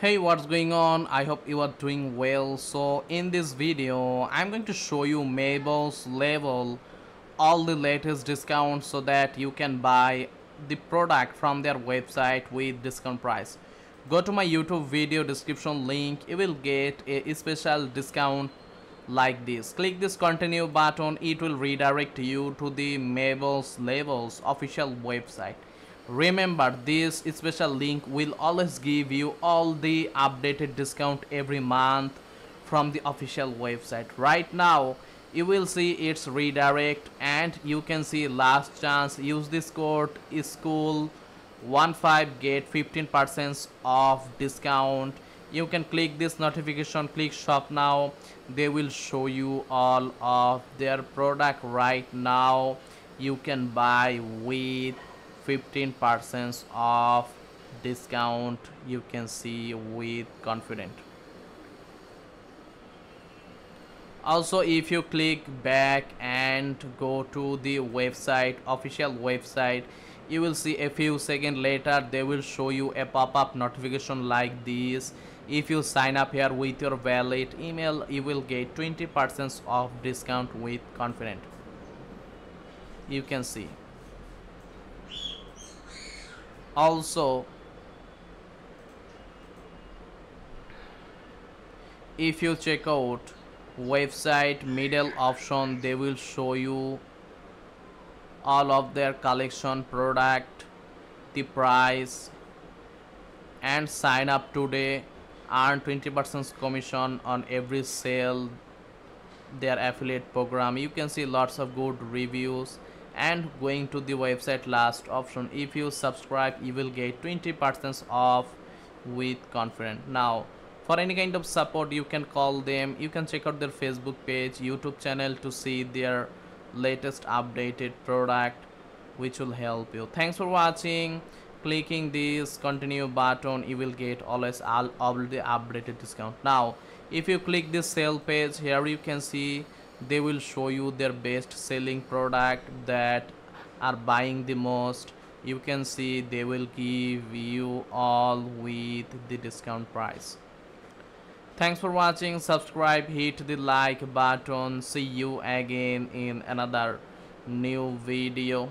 Hey, what's going on? I hope you are doing well. So in this video I'm going to show you Mabel's Labels, all the latest discounts so that you can buy the product from their website with discount price. Go to my YouTube video description link, you will get a special discount like this. Click this continue button, it will redirect you to the Mabel's Labels official website. Remember, this special link will always give you all the updated discount every month from the official website. Right now you will see it's redirect and you can see last chance, use this code school15, get 15% off discount. You can click this notification, click shop now. They will show you all of their product. Right now you can buy with 15% off discount, you can see with confident. Also, if you click back and go to the website, official website, you will see a few seconds later they will show you a pop-up notification like this. If you sign up here with your valid email, you will get 20% off discount with confident. You can see. Also, if you check out website middle option, they will show you all of their collection, product, the price, and sign up today. Earn 20% commission on every sale, their affiliate program. You can see lots of good reviews. And going to the website last option, if you subscribe you will get 20% off with confident. Now for any kind of support you can call them, you can check out their Facebook page, YouTube channel to see their latest updated product which will help you. Thanks for watching. Clicking this continue button, you will get always all the updated discount. Now if you click this sale page, here you can see they will show you their best selling product that are buying the most. You can see they will give you all with the discount price. Thanks for watching. Subscribe, hit the like button. See you again in another new video.